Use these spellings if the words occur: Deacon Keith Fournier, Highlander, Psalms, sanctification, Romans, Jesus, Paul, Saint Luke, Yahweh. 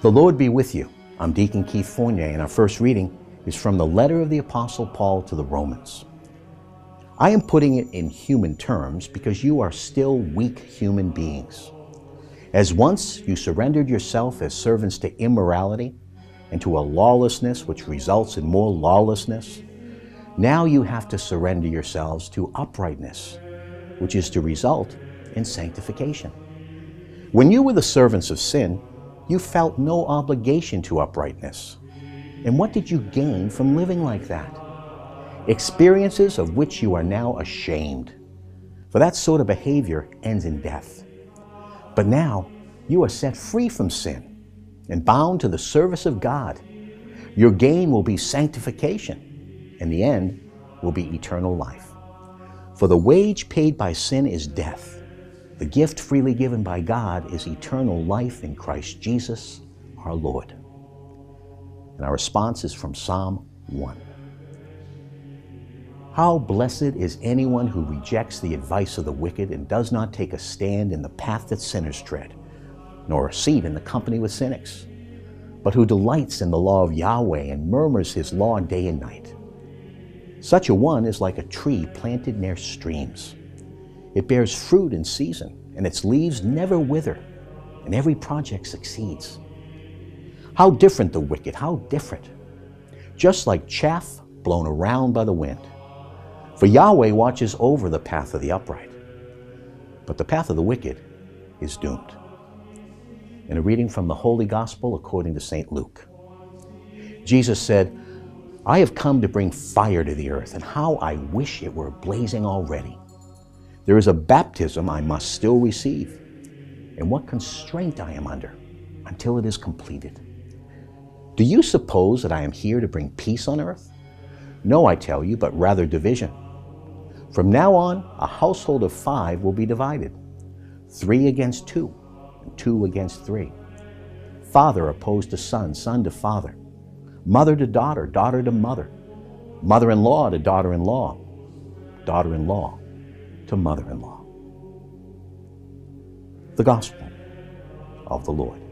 The Lord be with you. I'm Deacon Keith Fournier, and our first reading is from the letter of the Apostle Paul to the Romans. I am putting it in human terms because you are still weak human beings. As once you surrendered yourself as servants to immorality and to a lawlessness which results in more lawlessness, now you have to surrender yourselves to uprightness, which is to result in sanctification. When you were the servants of sin, you felt no obligation to uprightness. And what did you gain from living like that? Experiences of which you are now ashamed, for that sort of behavior ends in death. But now you are set free from sin and bound to the service of God. Your gain will be sanctification, and the end will be eternal life. For the wage paid by sin is death. The gift freely given by God is eternal life in Christ Jesus, our Lord. And our response is from Psalm 1. How blessed is anyone who rejects the advice of the wicked and does not take a stand in the path that sinners tread, nor a seat in the company with cynics, but who delights in the law of Yahweh and murmurs his law day and night. Such a one is like a tree planted near streams. It bears fruit in season, and its leaves never wither, and every project succeeds. How different the wicked, how different! Just like chaff blown around by the wind. For Yahweh watches over the path of the upright, but the path of the wicked is doomed. In a reading from the Holy Gospel according to Saint Luke, Jesus said, "I have come to bring fire to the earth, and how I wish it were blazing already. There is a baptism I must still receive, and what constraint I am under until it is completed. Do you suppose that I am here to bring peace on earth? No, I tell you, but rather division. From now on, a household of 5 will be divided, 3 against 2, and 2 against 3. Father opposed to son, son to father, mother to daughter, daughter to mother, mother-in-law to daughter-in-law, daughter-in-law to mother-in-law." The Gospel of the Lord.